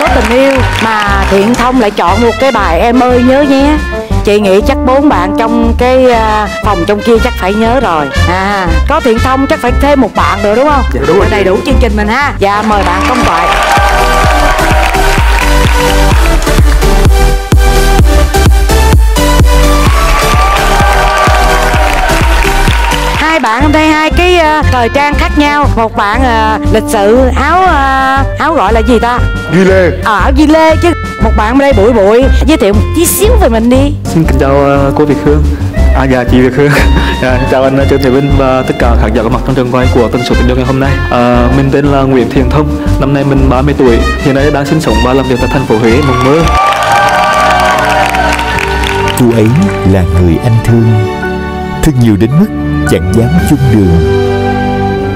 Số Tình Yêu mà Thiện Thông lại chọn một cái bài Em Ơi Nhớ Nhé. Chị nghĩ chắc 4 bạn trong cái phòng trong kia chắc phải nhớ rồi. Có Thiện Thông chắc phải thêm một bạn nữa đúng không? Dạ đúng rồi. Đầy đủ chương trình mình ha. Dạ mời bạn Công Tọ. Hai bạn hôm nay hai cái thời trang khác nhau. Một bạn lịch sự áo gọi là gì ta? Ghi lê. Áo ghi lê chứ. Một bạn ở đây bụi bụi, giới thiệu một tí xíu về mình đi. Xin kính chào cô Việt Hương. Dạ chị Việt Hương. Chào anh Trương Thế Vinh và tất cả khán giả có mặt trong trường quay của kênh Số Tình Yêu ngày hôm nay. Mình tên là Nguyễn Thiện Thông, năm nay mình 30 tuổi, hiện nay đang sinh sống và làm việc tại thành phố Huế, Mộng Mơ. Cô ấy là người anh thương, thương nhiều đến mức chẳng dám chung đường,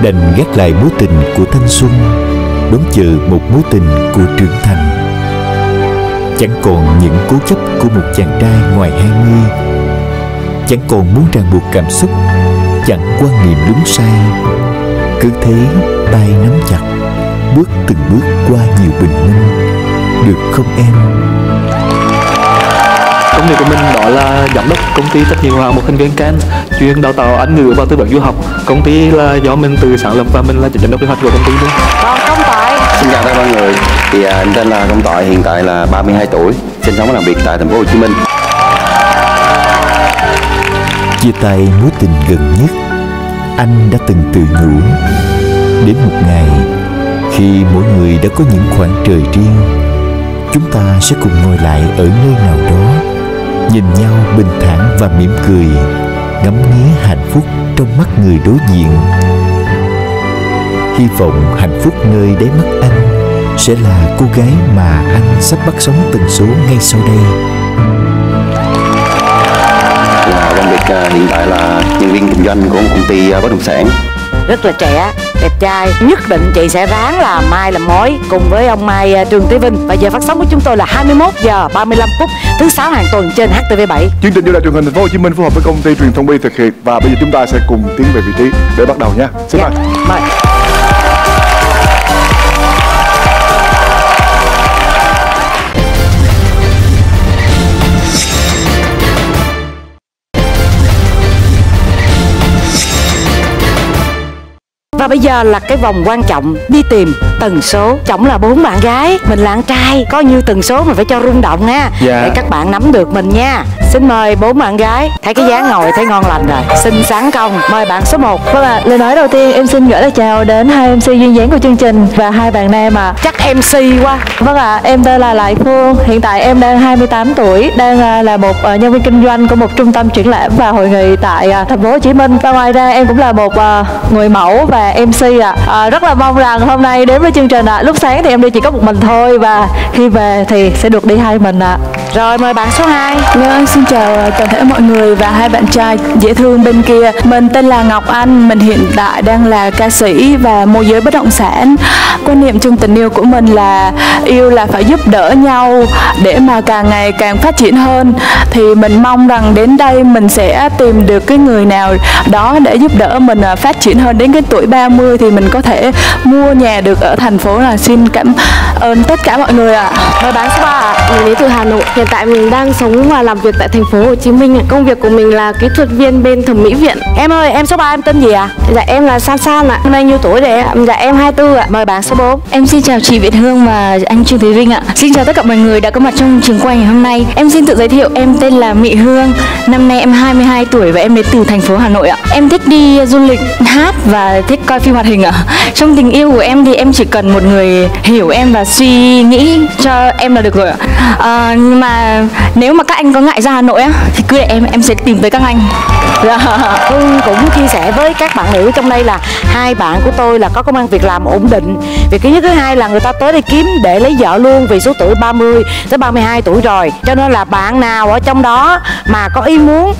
đành gác lại mối tình của thanh xuân, đón chờ một mối tình của trưởng thành. Chẳng còn những cố chấp của một chàng trai ngoài 20, chẳng còn muốn ràng buộc cảm xúc, chẳng quan niệm đúng sai. Cứ thế tay nắm chặt, bước từng bước qua nhiều bình minh, được không em? Công việc của mình đó là giám đốc công ty trách nhiệm hữu hạn một thành viên Can, chuyên đào tạo Anh ngữ và tư vấn du học. Công ty là do mình tự sáng lập và mình là giám đốc kế hoạch của công ty luôn. Còn Công Tọ. Xin chào các mọi người, thì anh tên là Công Tọ, hiện tại là 32 tuổi, sinh sống và làm việc tại thành phố Hồ Chí Minh. Chia tay mối tình gần nhất, anh đã từng tự nhủ, đến một ngày khi mỗi người đã có những khoảng trời riêng, chúng ta sẽ cùng ngồi lại ở nơi nào đó, nhìn nhau bình thản và mỉm cười, ngắm nghía hạnh phúc trong mắt người đối diện. Hy vọng hạnh phúc nơi đáy mắt anh sẽ là cô gái mà anh sắp bắt sống tần số ngay sau đây. Là công việc hiện tại là nhân viên kinh doanh của một công ty bất động sản. Rất là trẻ, đẹp trai. Nhất định chị sẽ ráng là mai làm mối cùng với ông Mai Trường Tý Vinh. Và giờ phát sóng của chúng tôi là 21h35 thứ 6 hàng tuần trên HTV 7. Chương trình do Đài Truyền hình Thành phố Hồ Chí Minh phối hợp với công ty truyền thông Bi thực hiện. Và bây giờ chúng ta sẽ cùng tiến về vị trí để bắt đầu nha. Xin mời. Và bây giờ là cái vòng quan trọng đi tìm tần số. Trọng là 4 bạn gái, mình là con trai, có nhiêu tần số mà phải cho rung động nha. Dạ. Để các bạn nắm được mình nha. Xin mời 4 bạn gái. Thấy cái dáng ngồi thấy ngon lành rồi. Xin sáng công. Mời bạn số 1. Vâng ạ, lời nói đầu tiên em xin gửi lời chào đến hai MC duyên dáng của chương trình và hai bạn nam ạ. Chắc MC quá. Vâng ạ, em tên là Lại Phương, hiện tại em đang 28 tuổi, đang là một nhân viên kinh doanh của một trung tâm triển lãm và hội nghị tại thành phố Hồ Chí Minh. Và ngoài ra em cũng là một người mẫu và MC ạ. Rất là mong rằng hôm nay đến với chương trình ạ. Lúc sáng thì em đi chỉ có một mình thôi và khi về thì sẽ được đi hai mình ạ. Rồi mời bạn số 2. Xin chào toàn thể mọi người và hai bạn trai dễ thương bên kia. Mình tên là Ngọc Anh, mình hiện tại đang là ca sĩ và môi giới bất động sản. Quan niệm trong tình yêu của mình là yêu là phải giúp đỡ nhau để mà càng ngày càng phát triển hơn. Thì mình mong rằng đến đây mình sẽ tìm được cái người nào đó để giúp đỡ mình phát triển hơn, đến cái tuổi 30 thì mình có thể mua nhà được ở thành phố. Là xin cảm ơn tất cả mọi người ạ. Mời bạn số 3 ạ. Mình đến từ Hà Nội, hiện tại mình đang sống và làm việc tại thành phố Hồ Chí Minh. Công việc của mình là kỹ thuật viên bên thẩm mỹ viện. Em ơi, em số 3 em tên gì ạ? Dạ em là San San ạ. Hôm nay nhiêu tuổi đấy ạ? Dạ em 24 ạ. Mời bạn số 4. Em xin chào chị Việt Hương và anh Trương Thế Vinh ạ. Xin chào tất cả mọi người đã có mặt trong trường quay ngày hôm nay. Em xin tự giới thiệu, em tên là Mỹ Hương. Năm nay em 22 tuổi và em đến từ thành phố Hà Nội ạ. Em thích đi du lịch, hát và thích coi phim hoạt hình ạ. Trong tình yêu của em thì em chỉ cần một người hiểu em và suy nghĩ cho em là được rồi ạ. Nhưng mà nếu mà các anh có ngại ra Hà Nội á thì cứ để em sẽ tìm tới các anh. Hương cũng chia sẻ với các bạn nữ trong đây là hai bạn của tôi là có công ăn việc làm ổn định. Việc thứ nhất, thứ hai là người ta tới đây kiếm để lấy vợ luôn, vì số tuổi 30 tới 32 tuổi rồi. Cho nên là bạn nào ở trong đó mà có ý muốn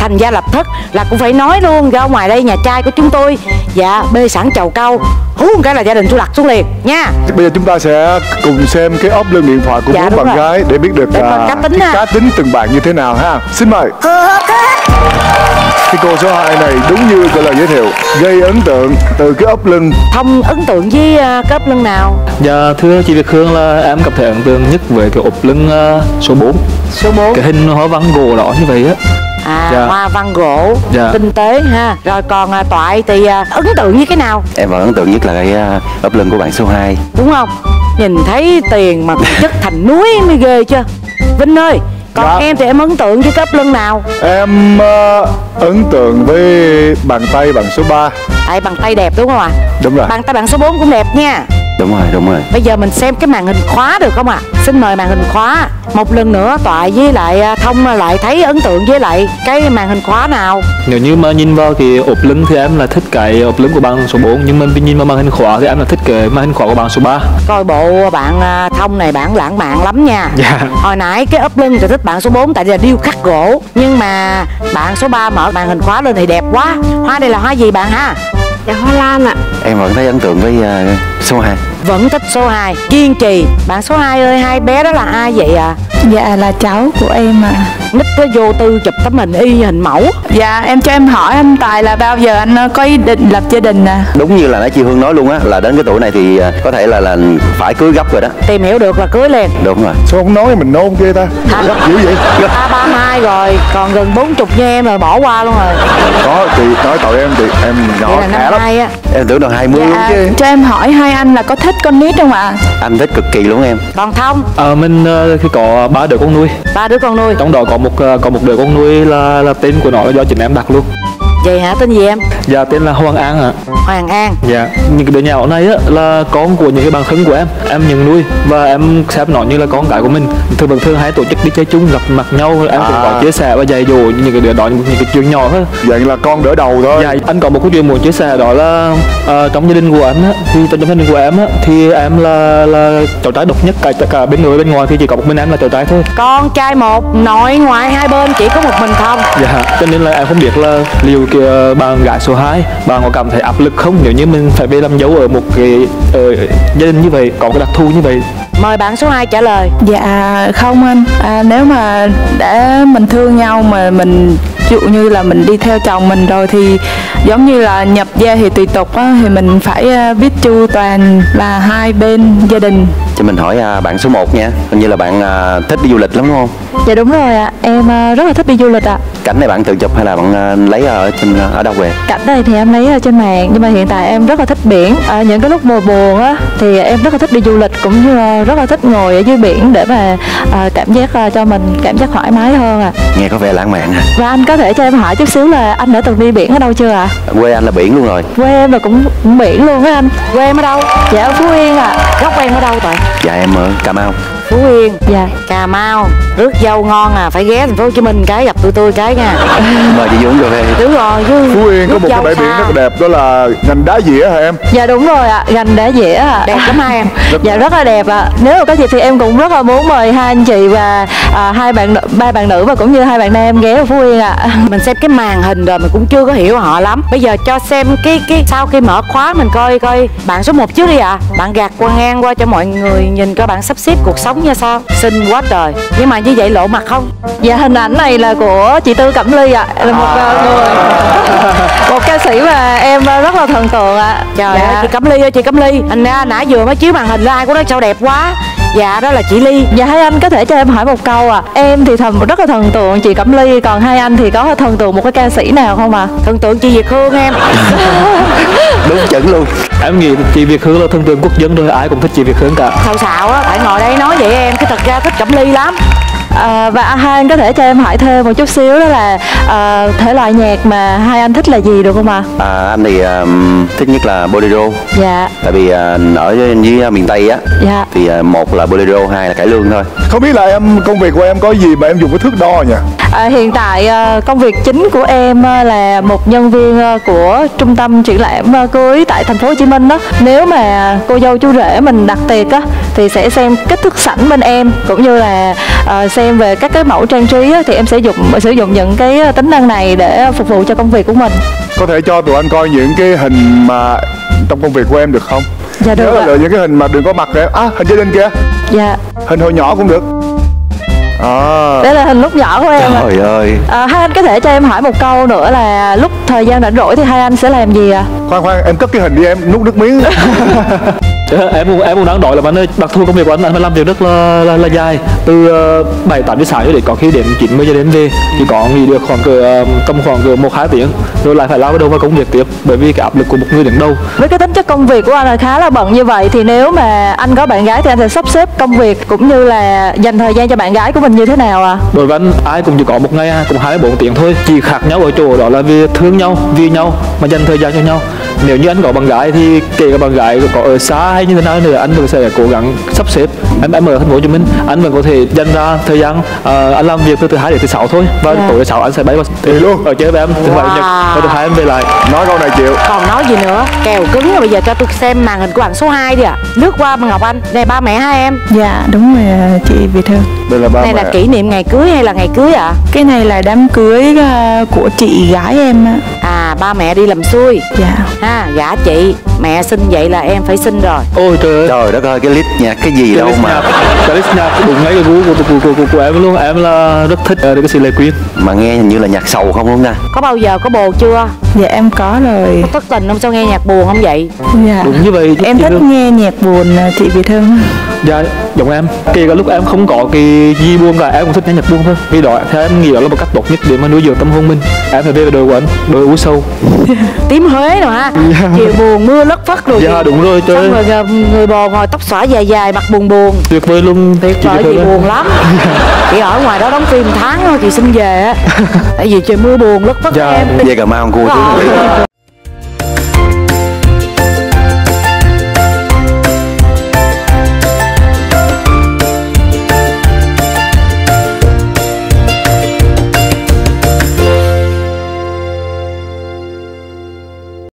thành gia lập thất là cũng phải nói luôn, ra ngoài đây nhà trai của chúng tôi dạ bê sẵn chầu câu, hú một cái là gia đình tôi lật xuống liền nha. Bây giờ chúng ta sẽ cùng xem cái ốp lưng điện thoại của bốn bạn gái để biết được cá tính từng bạn như thế nào ha. Xin mời. Thì cô số 2 này đúng như cái lời giới thiệu, gây ấn tượng từ cái ốp lưng. Thông ấn tượng với cái ốp lưng nào? Dạ thưa chị Việt Hương, là em cảm thấy ấn tượng nhất về cái ốp lưng số 4. Số 4? Cái hình hoa văn gỗ đỏ như vậy á. À, dạ. Hoa văn gỗ, dạ. Tinh tế ha. Rồi còn Toại thì ấn tượng như cái nào? Em vẫn ấn tượng nhất là cái ốp lưng của bạn số 2. Đúng không? Nhìn thấy tiền mà chất thành núi mới ghê chưa Vinh ơi. Còn dạ. Em thì em ấn tượng với cái ốp lưng nào? Em ấn tượng với bàn tay bạn số 3. Tại bàn tay đẹp đúng không ạ? Đúng rồi. Bàn tay bạn số 4 cũng đẹp nha. Đúng rồi, đúng rồi. Bây giờ mình xem cái màn hình khóa được không ạ? Xin mời màn hình khóa. Một lần nữa Toại với lại Thông lại thấy ấn tượng với lại cái màn hình khóa nào? Nếu như mà nhìn vào cái ốp lưng thì em là thích cái ốp lưng của bạn số 4. Nhưng mà nhìn vào màn hình khóa thì em là thích cái màn hình khóa của bạn số 3. Coi bộ bạn Thông này bạn lãng mạn lắm nha. Dạ. Hồi nãy cái ốp lưng thì thích bạn số 4 tại vì là điêu khắc gỗ. Nhưng mà bạn số 3 mở màn hình khóa lên thì đẹp quá. Hoa đây là hoa gì bạn ha? Dạ hoa lan ạ. Em vẫn thấy ấn tượng với số 2. Vẫn thích số 2, kiên trì. Bạn số 2 ơi, hai bé đó là ai vậy ạ? Dạ là cháu của em ạ. Nít nó vô tư chụp tấm hình y hình mẫu. Dạ em cho em hỏi anh Tài là bao giờ anh có ý định lập gia đình à? Đúng như là nãy chị Hương nói luôn á, là đến cái tuổi này thì có thể là phải cưới gấp rồi đó. Tìm hiểu được là cưới liền. Đúng rồi. Sao không nói mình nôn kia ta? Gấp dữ vậy? Ta 32 rồi, còn gần 40 như em rồi bỏ qua luôn rồi. Có chị nói tội em thì em nhỏ khá lắm. Em tưởng là 20 luôn chứ. Cho em hỏi hai anh là có thích con nít không ạ? Anh thích cực kỳ luôn em. Còn Thông? Mình khi có 3 đứa con nuôi. 3 đứa con nuôi. Trong đó có một đứa con nuôi là tên của nó là do chính em đặt luôn. Vậy hả, tên gì em? Dạ tên là Hoàng An ạ. Hoàng An. Dạ. Những cái đứa nhỏ này á là con của những cái bạn thân của em nhận nuôi và em xem nó như là con cái của mình. Thường hay tổ chức đi chơi chung gặp mặt nhau, em cũng có chia sẻ và dạy dỗ những cái đứa đó những cái chuyện nhỏ thôi. Vậy là con đỡ đầu thôi. Dạ. Anh có một cái chuyện muốn chia sẻ đó là trong gia đình của anh á, thì trong gia đình của em á thì em là cháu trai độc nhất, cả bên nội bên ngoài thì chỉ có một mình em là cháu trai thôi. Con trai một, nội ngoại hai bên chỉ có một mình Thông. Dạ. Cho nên là em không biết là liệu kìa bạn gái số 2 bạn có cảm thấy áp lực không nếu như mình phải về làm dấu ở một cái gia đình như vậy, có cái đặc thù như vậy? Mời bạn số 2 trả lời. Dạ không anh, nếu mà để mình thương nhau mà mình dụ như là mình đi theo chồng mình rồi thì giống như là nhập gia thì tùy tục á, thì mình phải biết chu toàn là hai bên gia đình. Cho mình hỏi bạn số 1 nha, hình như là bạn thích đi du lịch lắm đúng không? Dạ đúng rồi ạ, em rất là thích đi du lịch ạ. Cảnh này bạn tự chụp hay là bạn lấy ở đâu về? Cảnh này thì em lấy ở trên mạng, nhưng mà hiện tại em rất là thích biển. Ở những cái lúc mùa buồn á thì em rất là thích đi du lịch, cũng như rất là thích ngồi ở dưới biển để mà cảm giác cho mình cảm giác thoải mái hơn ạ. Nghe có vẻ lãng mạn hả? Và anh có thể cho em hỏi chút xíu là anh đã từng đi biển ở đâu chưa ạ? Quê anh là biển luôn rồi. Quê em là cũng biển luôn á anh. Quê em ở đâu? Dạ ở Phú Yên ạ. Gốc em ở đâu vậy? Dạ em ở Cà Mau. Phú Yên. Dạ. Cà Mau. Rước dâu ngon à, phải ghé thành phố Hồ Chí Minh cái gặp tụi tôi cái nha. Mời chị uống cà phê. Đúng rồi. Phú Yên có một cái bãi biển rất đẹp đó là Gành Đá Dĩa hả em? Dạ đúng rồi ạ, Gành Đá Dĩa ạ. Đẹp lắm em. Dạ rất là đẹp ạ. Nếu mà có dịp thì em cũng rất là muốn mời hai anh chị và ba bạn nữ và cũng như hai bạn nam ghé ở Phú Yên ạ. Mình xem cái màn hình rồi mình cũng chưa có hiểu họ lắm. Bây giờ cho xem cái sau khi mở khóa mình coi bạn số 1 trước đi ạ. Bạn gạt qua ngang qua cho mọi người nhìn coi bạn sắp xếp cuộc sống như sao. Xinh quá trời. Nhưng mà như vậy lộ mặt không? Dạ hình ảnh này là của chị Tư Cẩm Ly ạ. Là một một ca sĩ mà em rất là thần tượng ạ. Trời ơi chị Cẩm Ly ơi, chị Cẩm Ly. Anh nãy vừa mới chiếu màn hình ra ai của nó sao đẹp quá. Dạ đó là chị Ly. Dạ hai anh có thể cho em hỏi một câu ạ? Em thì rất là thần tượng chị Cẩm Ly, còn hai anh thì có thần tượng một cái ca sĩ nào không ạ? Thần tượng chị Việt Hương em. Đúng chuẩn luôn. Em nghĩ chị Việt Hương là thần tượng quốc dân thôi, ai cũng thích chị Việt Hương cả. Sao xạo á, phải ngồi đây nói vậy em, chứ thật ra thích Cẩm Ly lắm. Và hai anh có thể cho em hỏi thêm một chút xíu đó là thể loại nhạc mà hai anh thích là gì được không ạ? Anh thì thích nhất là bolero. Dạ. Tại vì ở dưới miền Tây á. Dạ. Thì một là bolero, hai là cải lương thôi. Không biết là em công việc của em có gì mà em dùng cái thước đo nhỉ? Hiện tại công việc chính của em là một nhân viên của trung tâm triển lãm cưới tại thành phố Hồ Chí Minh đó. Nếu mà cô dâu chú rể mình đặt tiệc á thì sẽ xem kích thước sẵn bên em, cũng như là xem về các cái mẫu trang trí á, thì em sẽ sử dụng những cái tính năng này để phục vụ cho công việc của mình. Có thể cho tụi anh coi những cái hình mà trong công việc của em được không? Dạ được. Nhớ là những cái hình mà đừng có mặt kìa. À hình gia đình kìa. Dạ. Hình hồi nhỏ cũng được. Đây là hình lúc nhỏ của em. Trời ơi. Hai anh có thể cho em hỏi một câu nữa là lúc thời gian rảnh rỗi thì hai anh sẽ làm gì ạ? Khoan em cất cái hình đi, em nuốt nước miếng. Em cũng đang đổi là bạn ơi, đặc thù công việc của anh phải làm việc rất là dài, từ 7-8 giờ sáng cho đến có khi đến 9-10 giờ đến về, chỉ có nghỉ được khoảng tầm khoảng 1-2 tiếng rồi lại phải lao vào đầu vào công việc tiếp, bởi vì cái áp lực của một người đứng đầu. Với cái tính chất công việc của anh là khá là bận như vậy thì nếu mà anh có bạn gái thì anh sẽ sắp xếp công việc cũng như là dành thời gian cho bạn gái của mình như thế nào ạ? Đối với anh, ai cũng chỉ có một ngày cũng 24 tiếng thôi, chỉ khác nhau ở chỗ đó là vì thương nhau, vì nhau mà dành thời gian cho nhau. Nếu như anh có bạn gái thì kể cả bạn gái có ở xa hay như thế nào nữa, anh vẫn sẽ cố gắng sắp xếp. Em ở thành phố Hồ Chí Minh, anh vẫn có thể dành ra thời gian, anh làm việc từ thứ Hai đến thứ Sáu thôi, và tối thứ Sáu anh sẽ bay vào thì luôn ở chơi với em thứ Bảy Nhật, và thứ Hai em về lại. Nói câu này chịu. Còn nói gì nữa, kèo cứng rồi. Bây giờ cho tôi xem màn hình của bạn số 2 đi ạ. Lướt qua bằng Ngọc Anh, này ba mẹ hai em. Dạ đúng rồi chị Việt Hương. Đây là ba mẹ. Này là kỷ niệm ngày cưới hay là ngày cưới ạ? Cái này là đám cưới của chị gái em ạ. À, ba mẹ đi làm xuôi. Dạ. À, gả chị, mẹ xin vậy là em phải xin rồi. Ôi trời đất ơi, cái list nhạc cái gì đâu mà. Cái list nhạc đụng ngay cái gu của em luôn. Em là rất thích cái sự Lệ Quyên. Mà nghe hình như là nhạc sầu không luôn nè. Có bao giờ có bồ chưa? Dạ em có rồi. Có thất tình không, sao nghe nhạc buồn không vậy? Dạ. Đúng như vậy. Em thích nghe nhạc buồn chị Việt Hương. Dạ, giống em. Kể cả lúc em không có cái gì buồn cả, em cũng thích nghe nhạc buồn thôi. Vì đó, theo em nghĩ đó là một cách tốt nhất để mà nuôi dưỡng tâm hồn mình. Em phải về đội của anh, đội U Sâu. Tím Huế rồi ha. Chiều buồn mưa lất phất rồi. Dạ đúng rồi. Xong rồi người bồ ngồi tóc xõa dài dài, mặt buồn buồn. Tuyệt vời luôn. Tuyệt vời, chị buồn lắm. Chị ở ngoài đó đóng phim tháng thôi, chị xin về á. Tại vì trời mưa buồn lất phất em. Về Cà Mau.